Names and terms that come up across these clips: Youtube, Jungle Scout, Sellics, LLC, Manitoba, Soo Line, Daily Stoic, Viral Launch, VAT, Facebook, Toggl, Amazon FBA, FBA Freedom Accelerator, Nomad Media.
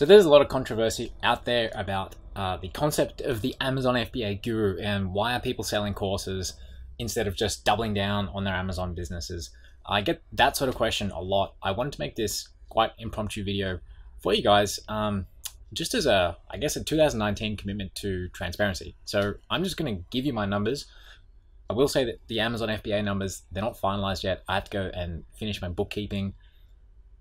So there's a lot of controversy out there about the concept of the Amazon FBA guru and why are people selling courses instead of just doubling down on their Amazon businesses. I get that sort of question a lot. I wanted to make this quite impromptu video for you guys, just as a, I guess, a 2019 commitment to transparency. So I'm just going to give you my numbers. I will say that the Amazon FBA numbers, they're not finalized yet. I have to go and finish my bookkeeping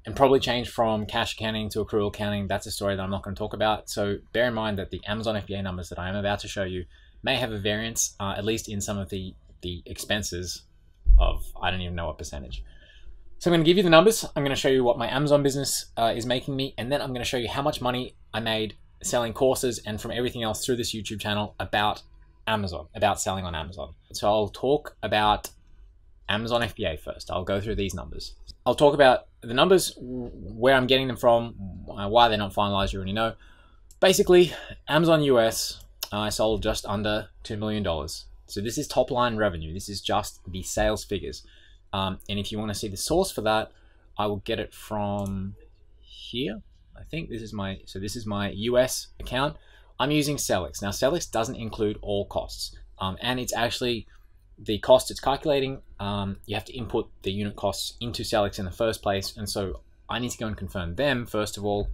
and probably change from cash accounting to accrual accounting. That's a story that I'm not going to talk about. So bear in mind that the Amazon FBA numbers that I am about to show you may have a variance, at least in some of the expenses of, I don't even know what percentage. So I'm going to give you the numbers. I'm going to show you what my Amazon business is making me, and then I'm going to show you how much money I made selling courses and from everything else through this YouTube channel about Amazon, about selling on Amazon. So I'll talk about Amazon FBA first. I'll go through these numbers. I'll talk about the numbers, where I'm getting them from, why they're not finalized, you already know. Basically, Amazon US, I sold just under $2 million. So this is top line revenue. This is just the sales figures. And if you want to see the source for that, I will get it from here. I think this is my, so this is my US account. I'm using Sellics. Now Sellics doesn't include all costs. And it's actually, the cost it's calculating, you have to input the unit costs into Sellics in the first place, and so I need to go and confirm them first of all,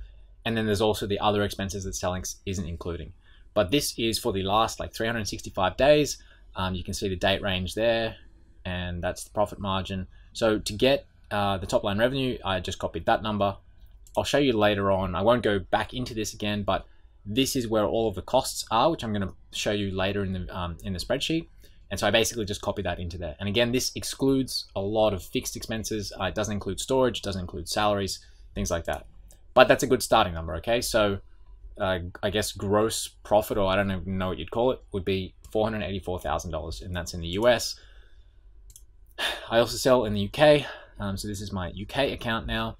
and then there's also the other expenses that Sellics isn't including. But this is for the last like 365 days. You can see the date range there, and that's the profit margin. So to get the top line revenue, I just copied that number. I'll show you later on. I won't go back into this again, but this is where all of the costs are, which I'm going to show you later in the spreadsheet. And so I basically just copy that into there. And again, this excludes a lot of fixed expenses. It doesn't include storage, doesn't include salaries, things like that. But that's a good starting number, okay? So I guess gross profit, or I don't even know what you'd call it, would be $484,000, and that's in the US. I also sell in the UK. So this is my UK account now.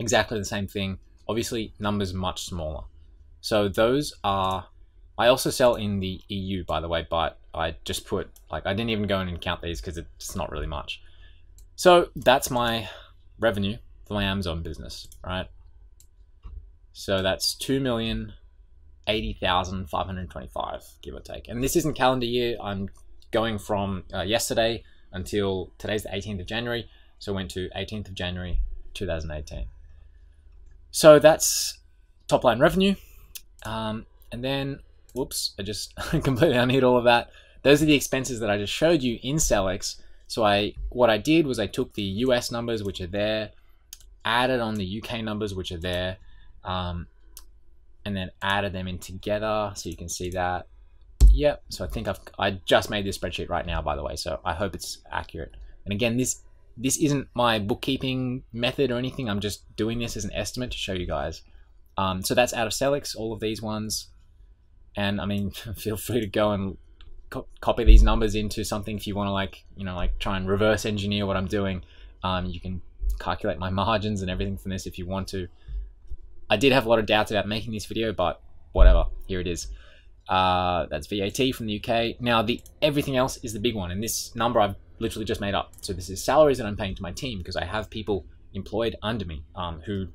Exactly the same thing. Obviously, numbers much smaller. So those are, I also sell in the EU, by the way, but I just put, like, I didn't even go in and count these because it's not really much. So that's my revenue for my Amazon business, right? So that's $2,080,525, give or take. And this isn't calendar year. I'm going from yesterday until today's the 18th of January. So I went to 18th of January, 2018. So that's top line revenue. And then, whoops, I just completely unhid all of that. Those are the expenses that I just showed you in Sellics. So what I did was I took the US numbers, which are there, added on the UK numbers, which are there, and then added them in together. So you can see that. Yep. So I think I just made this spreadsheet right now, by the way. So I hope it's accurate. And again, this isn't my bookkeeping method or anything. I'm just doing this as an estimate to show you guys. So that's out of Sellics, all of these ones. And I mean, feel free to go and copy these numbers into something if you want to, like, you know, like try and reverse engineer what I'm doing. You can calculate my margins and everything from this if you want to. I did have a lot of doubts about making this video, but whatever, here it is. That's VAT from the UK. Now the everything else is the big one, and this number I've literally just made up. So this is salaries that I'm paying to my team because I have people employed under me who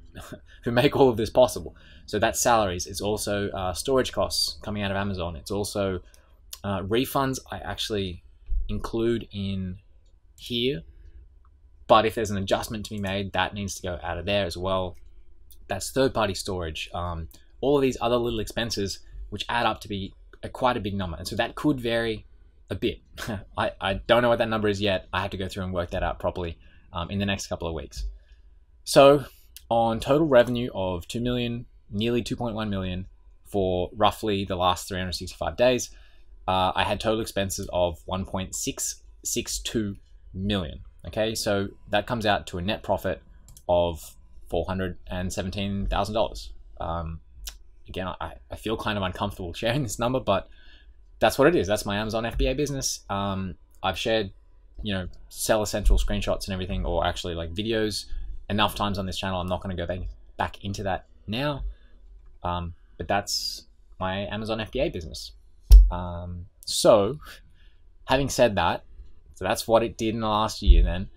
make all of this possible. So that's salaries. It's also storage costs coming out of Amazon. It's also refunds I actually include in here, but if there's an adjustment to be made, that needs to go out of there as well. That's third-party storage. All of these other little expenses which add up to be quite a big number, and so that could vary a bit. I don't know what that number is yet. I have to go through and work that out properly in the next couple of weeks. So on total revenue of 2 million, nearly 2.1 million for roughly the last 365 days, I had total expenses of 1.662 million. Okay, so that comes out to a net profit of $417,000. Again, I feel kind of uncomfortable sharing this number, but that's what it is. That's my Amazon FBA business. I've shared, you know, Seller Central screenshots and everything, or actually like videos enough times on this channel. I'm not going to go back into that now, but that's my Amazon FBA business. So having said that, so that's what it did in the last year. Then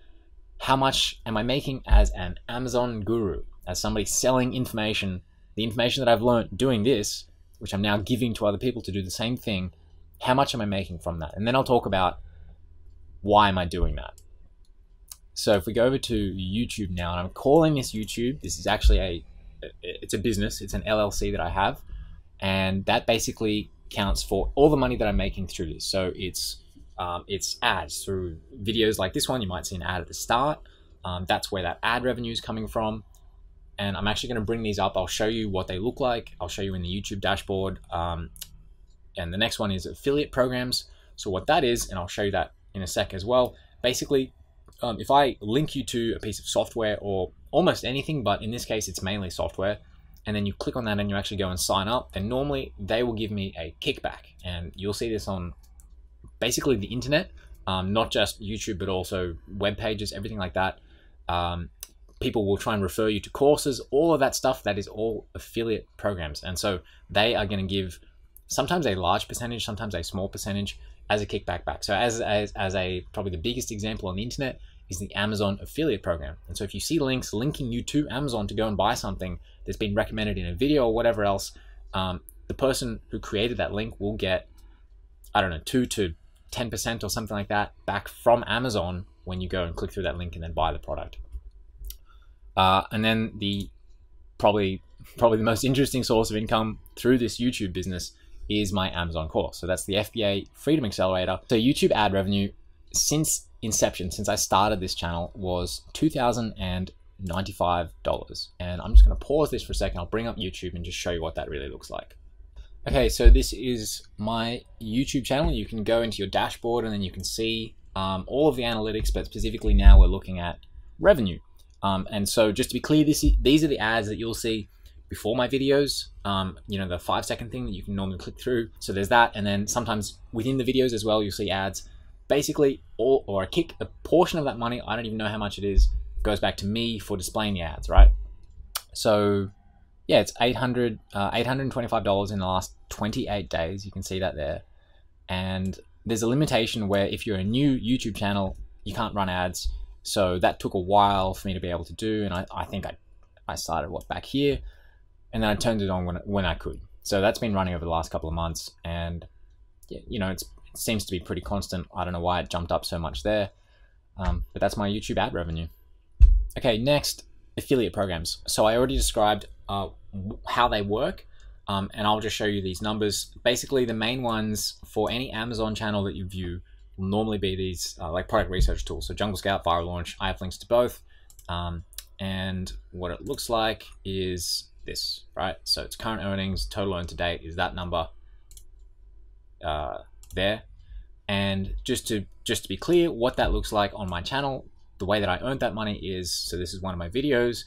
how much am I making as an Amazon guru, as somebody selling information the information that I've learned doing this, which I'm now giving to other people to do the same thing, how much am I making from that? And then I'll talk about why am I doing that. So if we go over to YouTube now, and I'm calling this YouTube, this is actually it's a business, it's an LLC that I have, and that basically counts for all the money that I'm making through this. So it's ads through videos like this one. You might see an ad at the start. That's where that ad revenue is coming from. And I'm actually going to bring these up. I'll show you what they look like. I'll show you in the YouTube dashboard. And the next one is affiliate programs. So what that is, and I'll show you that in a sec as well. Basically, if I link you to a piece of software or almost anything, but in this case, it's mainly software, and then you click on that and you actually go and sign up, then normally they will give me a kickback. And you'll see this on basically the internet, not just YouTube, but also web pages, everything like that. People will try and refer you to courses, all of that stuff. That is all affiliate programs. And so they are going to give sometimes a large percentage, sometimes a small percentage as a kickback back. So as probably the biggest example on the internet is the Amazon affiliate program. And so if you see links linking you to Amazon to go and buy something that's been recommended in a video or whatever else, the person who created that link will get, I don't know, 2 to 10% or something like that back from Amazon when you go and click through that link and then buy the product. And then the probably the most interesting source of income through this YouTube business is my Amazon course. So that's the FBA Freedom Accelerator. So YouTube ad revenue since inception, since I started this channel, was $2,095. And I'm just going to pause this for a second. I'll bring up YouTube and just show you what that really looks like. Okay, so this is my YouTube channel. You can go into your dashboard and then you can see all of the analytics, but specifically now we're looking at revenue. And so just to be clear, these are the ads that you'll see before my videos, you know, the 5-second thing that you can normally click through. So there's that. And then sometimes within the videos as well, you'll see ads. Basically, a portion of that money, I don't even know how much it is, goes back to me for displaying the ads, right? So yeah, it's $825 in the last 28 days. You can see that there. And there's a limitation where if you're a new YouTube channel, you can't run ads. So that took a while for me to be able to do. And I think I started what back here, and then I turned it on when I could. So that's been running over the last couple of months, and yeah, you know, it seems to be pretty constant. I don't know why it jumped up so much there, but that's my YouTube ad revenue. Okay, next, affiliate programs. So I already described how they work, and I'll just show you these numbers. Basically, the main ones for any Amazon channel that you view will normally be these like product research tools. So Jungle Scout, Viral Launch, I have links to both. And what it looks like is this, right? So it's current earnings, total earned to date is that number there. And just to be clear, what that looks like on my channel, the way that I earned that money is, so this is one of my videos.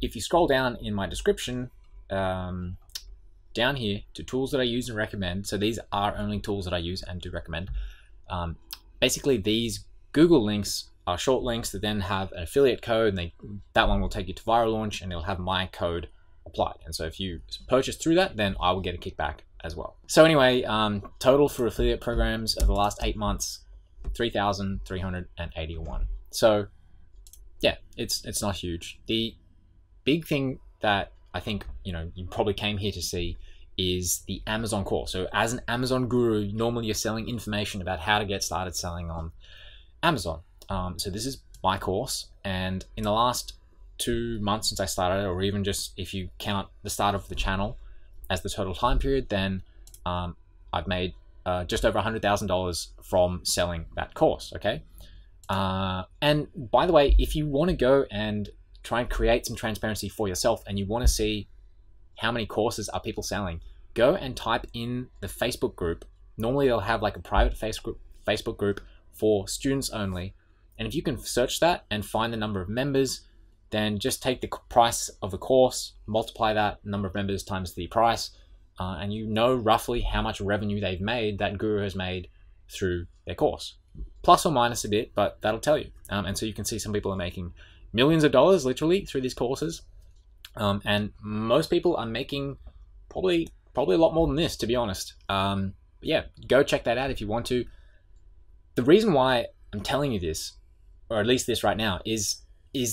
If you scroll down in my description, down here to tools that I use and recommend. So these are only tools that I use and do recommend. Basically these Google links are short links that then have an affiliate code, and that one will take you to Viral Launch, and it'll have my code applied. And so if you purchase through that, then I will get a kickback as well. So anyway, total for affiliate programs of the last 8 months, 3,381. So yeah, it's not huge. The big thing that I think, you know, you probably came here to see is the Amazon course. So as an Amazon guru, normally you're selling information about how to get started selling on Amazon. So this is my course. And in the last 2 months since I started, or even just if you count the start of the channel as the total time period, then I've made just over $100,000 from selling that course, okay? And by the way, if you wanna go and try and create some transparency for yourself, and you wanna see how many courses are people selling, go and type in the Facebook group. Normally they'll have like a private Facebook group for students only. And if you can search that and find the number of members, then just take the price of the course, multiply that number of members times the price, and you know roughly how much revenue they've made, that guru has made through their course. Plus or minus a bit, but that'll tell you. And so you can see some people are making millions of dollars literally through these courses. And most people are making probably a lot more than this, to be honest. Yeah, go check that out if you want to. The reason why I'm telling you this, or at least this right now, is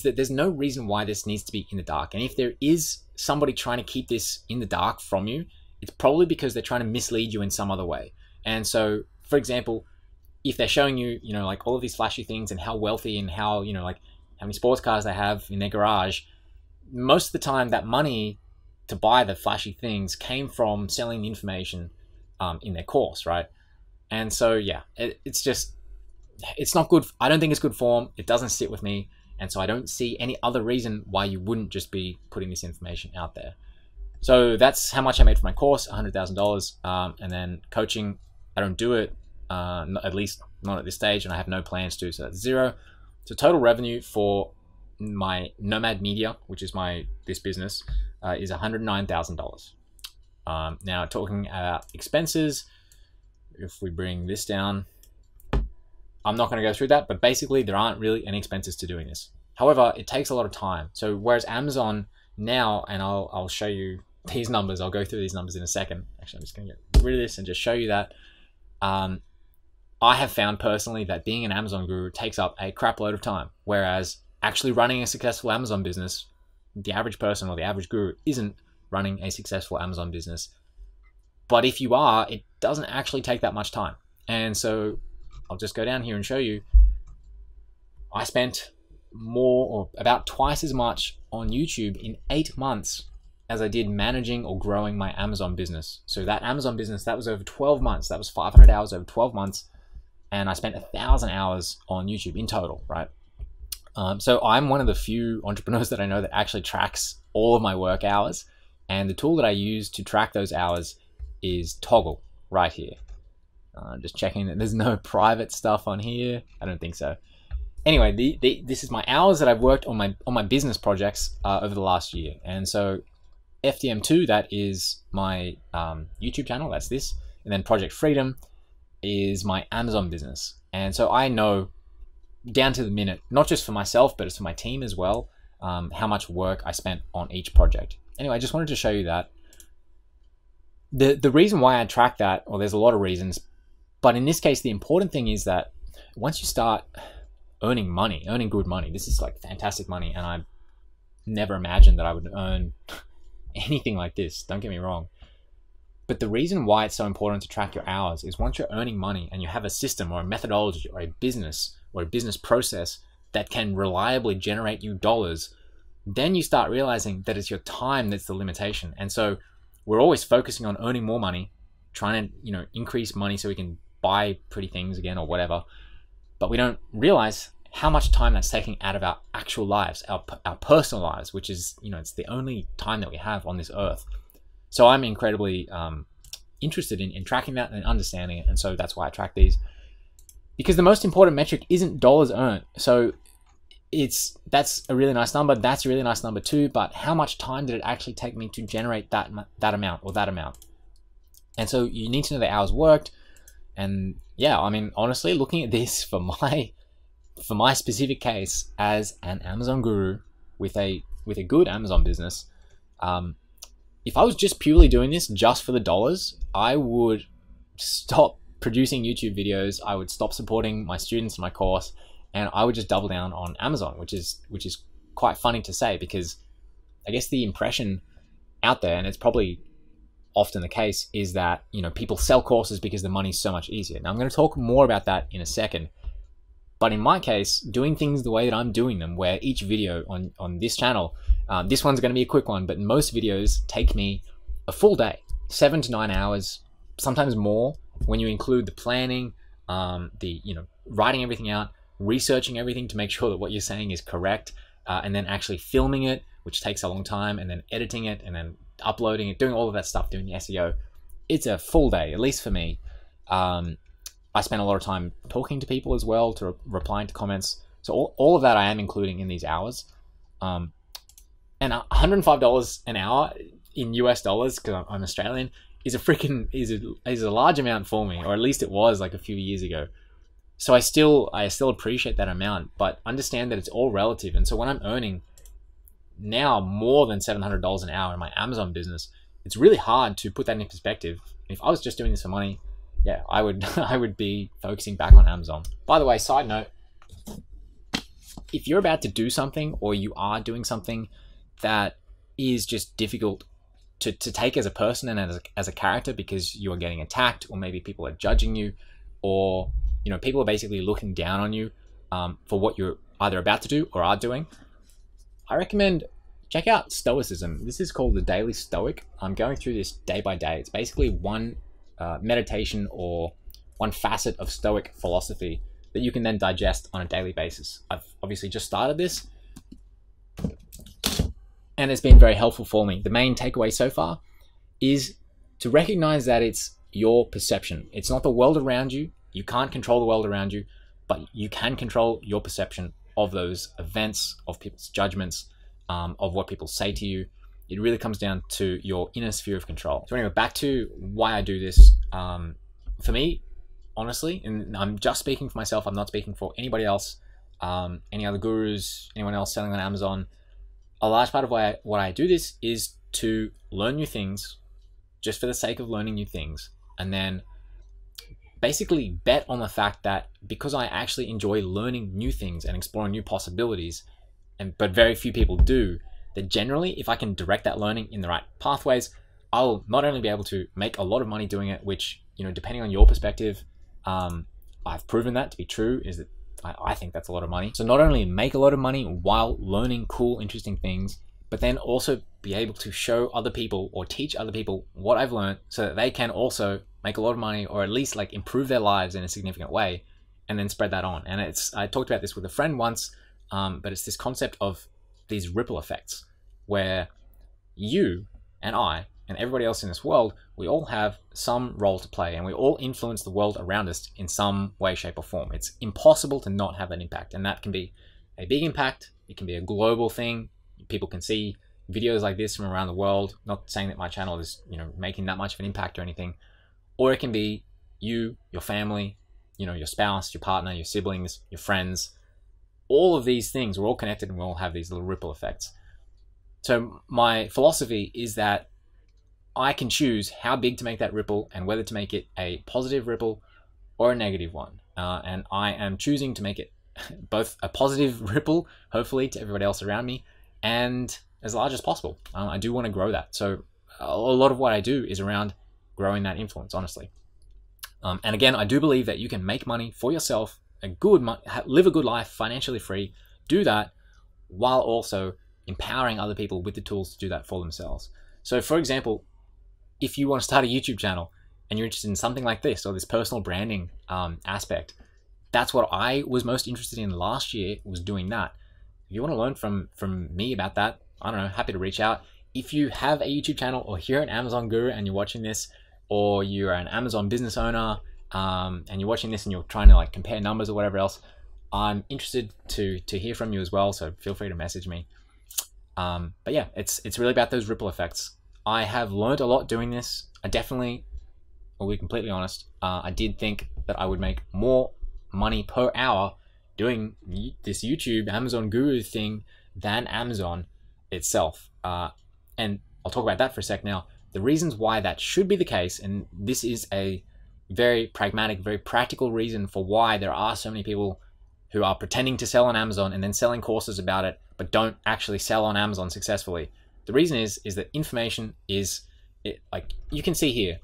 that there's no reason why this needs to be in the dark. And if there is somebody trying to keep this in the dark from you, it's probably because they're trying to mislead you in some other way. And so, for example, if they're showing you, you know, like all of these flashy things and how wealthy and how, you know, like how many sports cars they have in their garage, most of the time that money to buy the flashy things came from selling the information in their course, right? And so, yeah, it's just, it's not good. I don't think it's good form. It doesn't sit with me. And so I don't see any other reason why you wouldn't just be putting this information out there. So that's how much I made for my course, $100,000. And then coaching, I don't do it, at least not at this stage, and I have no plans to, so that's zero. So total revenue for my Nomad Media, which is this business, is $109,000. Now talking about expenses, if we bring this down, I'm not going to go through that, but basically there aren't really any expenses to doing this. However, it takes a lot of time. So whereas Amazon now, and I'll show you these numbers, I'll go through these numbers in a second. Actually, I'm just going to get rid of this and just show you that. I have found personally that being an Amazon guru takes up a crap load of time, whereas actually running a successful Amazon business, the average person or the average guru isn't running a successful Amazon business. But if you are, it doesn't actually take that much time. And so I'll just go down here and show you. I spent more or about twice as much on YouTube in 8 months as I did managing or growing my Amazon business. So that Amazon business, that was over 12 months. That was 500 hours over 12 months. And I spent 1,000 hours on YouTube in total, right? So I'm one of the few entrepreneurs that I know that actually tracks all of my work hours. And the tool that I use to track those hours is Toggl right here. Just checking that there's no private stuff on here. I don't think so. Anyway, this is my hours that I've worked on my business projects over the last year. And so FDM2, that is my YouTube channel, that's this. And then Project Freedom is my Amazon business. And so I know down to the minute, not just for myself, but it's for my team as well, how much work I spent on each project. Anyway, I just wanted to show you that. The reason why I track that, or there's a lot of reasons, but in this case, the important thing is that once you start earning money, earning good money, this is like fantastic money. And I never imagined that I would earn anything like this. Don't get me wrong. But the reason why it's so important to track your hours is once you're earning money and you have a system or a methodology or a business process that can reliably generate you dollars, then you start realizing that it's your time that's the limitation. And so we're always focusing on earning more money, trying to, you know, increase money so we can buy pretty things again or whatever, but we don't realize how much time that's taking out of our actual lives, our personal lives, which is, you know, it's the only time that we have on this earth. So I'm incredibly interested in tracking that and understanding it. And so that's why I track these, because the most important metric isn't dollars earned. So that's a really nice number. That's a really nice number too, but how much time did it actually take me to generate that amount or that amount? And so you need to know the hours worked. And yeah, I mean, honestly, looking at this for my specific case as an Amazon guru with a good Amazon business, if I was just purely doing this just for the dollars, I would stop producing YouTube videos. I would stop supporting my students in my course, and I would just double down on Amazon, which is quite funny to say, because I guess the impression out there, and it's probably often the case, is that, you know, people sell courses because the money's so much easier. Now I'm going to talk more about that in a second, but in my case, doing things the way that I'm doing them, where each video on this channel, this one's going to be a quick one, but most videos take me a full day, 7 to 9 hours, sometimes more when you include the planning, the, you know, writing everything out, researching everything to make sure that what you're saying is correct, and then actually filming it, which takes a long time, and then editing it, and then uploading it, doing all of that stuff, doing the SEO. It's a full day, at least for me. I spend a lot of time talking to people as well, to replying to comments. So all of that I am including in these hours. And $105 an hour in US dollars, because I'm Australian, is a freaking, is a large amount for me, or at least it was like a few years ago. So I still appreciate that amount, but understand that it's all relative. And so when I'm earning now more than $700 an hour in my Amazon business, it's really hard to put that in perspective. If I was just doing this for money, yeah, I would be focusing back on Amazon. By the way, side note, if you're about to do something, or you are doing something that is just difficult to take as a person and as a character, because you are getting attacked, or maybe people are judging you, or you know, people are basically looking down on you for what you're either about to do or are doing. I recommend check out Stoicism. This is called the Daily Stoic. I'm going through this day by day. It's basically one meditation or one facet of Stoic philosophy that you can then digest on a daily basis. I've obviously just started this, and it's been very helpful for me. The main takeaway so far is to recognize that it's your perception. It's not the world around you. You can't control the world around you, but you can control your perception of those events, of people's judgments, of what people say to you. It really comes down to your inner sphere of control. So anyway, back to why I do this. For me, honestly, and I'm just speaking for myself, I'm not speaking for anybody else, any other gurus, anyone else selling on Amazon. A large part of why what I do this is to learn new things just for the sake of learning new things, and then basically bet on the fact that because I actually enjoy learning new things and exploring new possibilities, but very few people do, that generally if I can direct that learning in the right pathways, I'll not only be able to make a lot of money doing it, which, you know, depending on your perspective, I've proven that to be true, is that I think that's a lot of money. So not only make a lot of money while learning cool, interesting things, but then also be able to show other people or teach other people what I've learned so that they can also make a lot of money, or at least like improve their lives in a significant way, and then spread that on. And it's, I talked about this with a friend once, but it's this concept of these ripple effects where you and I and everybody else in this world, we all have some role to play, and we all influence the world around us in some way, shape, or form. It's impossible to not have an impact, and that can be a big impact. It can be a global thing. People can see videos like this from around the world. Not saying that my channel is, you know, making that much of an impact or anything, or it can be you, your family, you know, your spouse, your partner, your siblings, your friends. All of these things, we're all connected, and we all have these little ripple effects. So my philosophy is that I can choose how big to make that ripple and whether to make it a positive ripple or a negative one. And I am choosing to make it both a positive ripple, hopefully, to everybody else around me, and as large as possible. I do want to grow that. So a lot of what I do is around growing that influence, honestly. And again, I do believe that you can make money for yourself, live a good life, financially free, do that while also empowering other people with the tools to do that for themselves. So for example, if you want to start a YouTube channel and you're interested in something like this, or this personal branding aspect, that's what I was most interested in last year, was doing that. If you want to learn from me about that, I don't know, happy to reach out. If you have a YouTube channel, or you're an Amazon guru and you're watching this, or you're an Amazon business owner and you're watching this and you're trying to like compare numbers or whatever else, I'm interested to hear from you as well. So feel free to message me. But yeah, it's really about those ripple effects. I have learned a lot doing this. I definitely, I'll be completely honest, I did think that I would make more money per hour doing this YouTube Amazon guru thing than Amazon itself. And I'll talk about that for a sec now. The reasons why that should be the case, and this is a very pragmatic, very practical reason for why there are so many people who are pretending to sell on Amazon and then selling courses about it, but don't actually sell on Amazon successfully. The reason is that information is, like you can see here,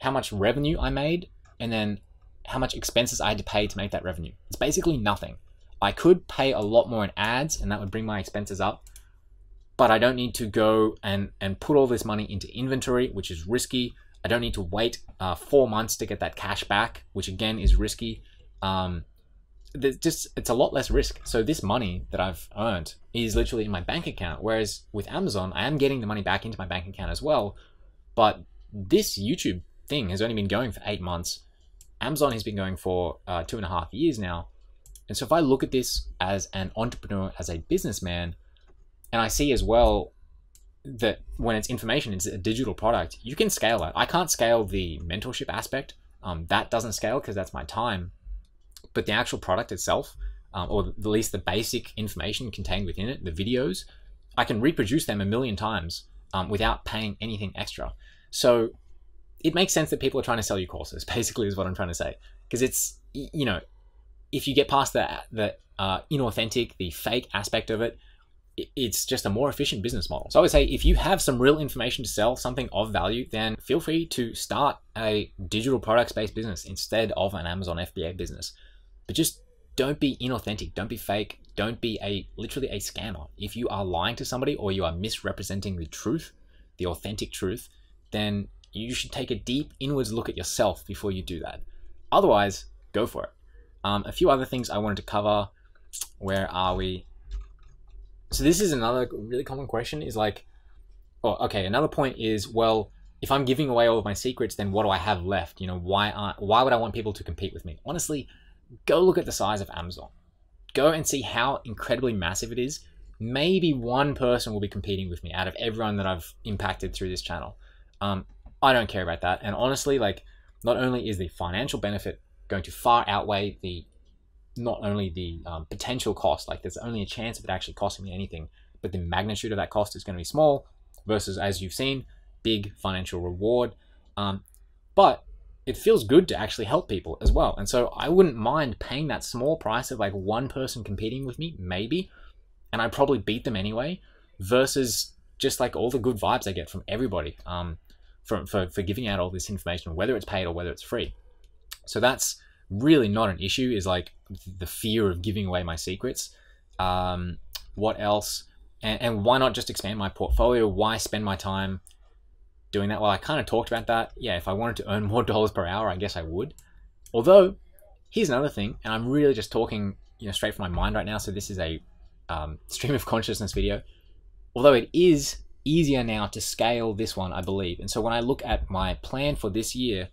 how much revenue I made and then how much expenses I had to pay to make that revenue. It's basically nothing. I could pay a lot more in ads and that would bring my expenses up, but I don't need to go and put all this money into inventory, which is risky. I don't need to wait 4 months to get that cash back, which again is risky. It's a lot less risk. So this money that I've earned is literally in my bank account, whereas with Amazon, I am getting the money back into my bank account as well. But this YouTube thing has only been going for 8 months. Amazon has been going for 2.5 years now. And so if I look at this as an entrepreneur, as a businessman, and I see as well that when it's information, it's a digital product, you can scale that. I can't scale the mentorship aspect. That doesn't scale because that's my time. But the actual product itself, or at least the basic information contained within it, the videos, I can reproduce them 1,000,000 times without paying anything extra. So it makes sense that people are trying to sell you courses, basically, is what I'm trying to say. Because it's, you know, if you get past the inauthentic, the fake aspect of it, it's just a more efficient business model. So I would say if you have some real information to sell, something of value, then feel free to start a digital products-based business instead of an Amazon FBA business. But just don't be inauthentic, don't be fake, don't be literally a scammer. If you are lying to somebody or you are misrepresenting the truth, the authentic truth, then you should take a deep inwards look at yourself before you do that. Otherwise, go for it. A few other things I wanted to cover. Where are we? So this is another really common question is like, oh, okay. Another point is, well, if I'm giving away all of my secrets, then what do I have left? You know, why would I want people to compete with me? Honestly, go look at the size of Amazon. Go and see how incredibly massive it is. Maybe one person will be competing with me out of everyone that I've impacted through this channel. I don't care about that. And honestly, like, not only is the financial benefit going to far outweigh the, not only the potential cost, like there's only a chance of it actually costing me anything, but the magnitude of that cost is going to be small versus, as you've seen, big financial reward. But it feels good to actually help people as well. And so I wouldn't mind paying that small price of like one person competing with me, maybe, and I probably beat them anyway, versus just like all the good vibes I get from everybody for giving out all this information, whether it's paid or whether it's free. So that's really not an issue, is like the fear of giving away my secrets. What else? And why not just expand my portfolio? Why spend my time doing that? Well, I kind of talked about that. Yeah, if I wanted to earn more dollars per hour, I guess I would. Although, here's another thing, and I'm really just talking, you know, straight from my mind right now. So this is a stream of consciousness video. Although it is easier now to scale this one, I believe. And so when I look at my plan for this year,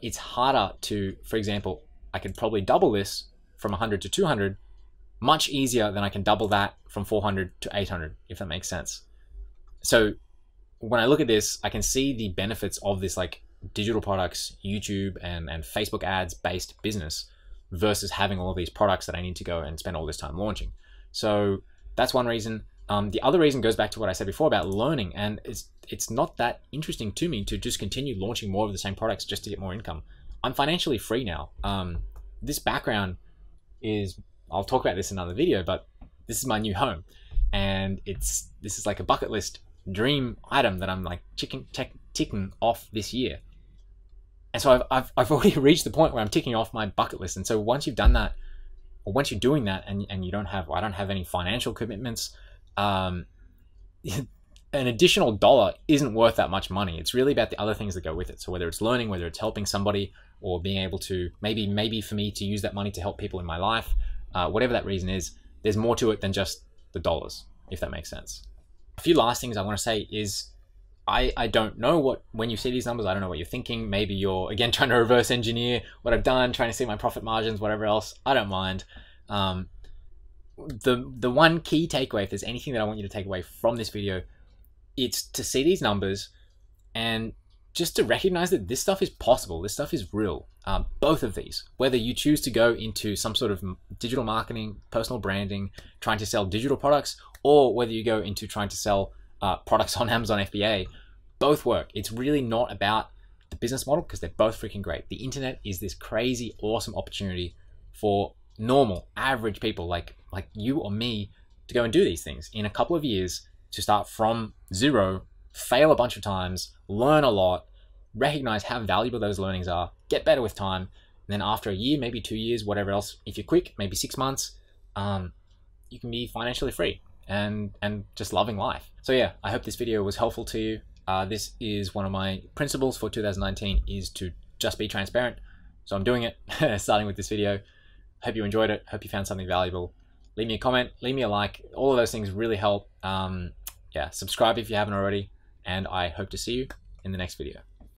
it's harder to, for example, I could probably double this from 100 to 200, much easier than I can double that from 400 to 800, if that makes sense. So when I look at this, I can see the benefits of this like digital products, YouTube and Facebook ads based business versus having all of these products that I need to go and spend all this time launching. So that's one reason. The other reason goes back to what I said before about learning, and it's not that interesting to me to just continue launching more of the same products just to get more income. I'm financially free now. This background is, I'll talk about this in another video, but this is my new home, and this is like a bucket list dream item that I'm like ticking off this year. And so I've already reached the point where I'm ticking off my bucket list. And so once you've done that, or once you're doing that, and you don't have, well, I don't have any financial commitments. An additional dollar isn't worth that much money. It's really about the other things that go with it. So whether it's learning, whether it's helping somebody, or being able to maybe for me to use that money to help people in my life, whatever that reason is, there's more to it than just the dollars, if that makes sense. A few last things I want to say is I don't know what, when you see these numbers, I don't know what you're thinking. Maybe you're again trying to reverse engineer what I've done, trying to see my profit margins, whatever else. I don't mind. The one key takeaway, if there's anything that I want you to take away from this video, it's to see these numbers and just to recognize that this stuff is possible. This stuff is real. Both of these, whether you choose to go into some sort of digital marketing, personal branding, trying to sell digital products, or whether you go into trying to sell products on Amazon FBA, both work. It's really not about the business model, because they're both freaking great. The internet is this crazy, awesome opportunity for normal, average people like you or me to go and do these things in a couple of years, to start from zero, fail a bunch of times, learn a lot, recognize how valuable those learnings are, get better with time. And then after a year, maybe 2 years, whatever else, if you're quick, maybe 6 months, you can be financially free and just loving life. So yeah, I hope this video was helpful to you. This is one of my principles for 2019, is to just be transparent. So I'm doing it, starting with this video. Hope you enjoyed it. Hope you found something valuable. Leave me a comment, leave me a like. All of those things really help. Yeah, subscribe if you haven't already. And I hope to see you in the next video.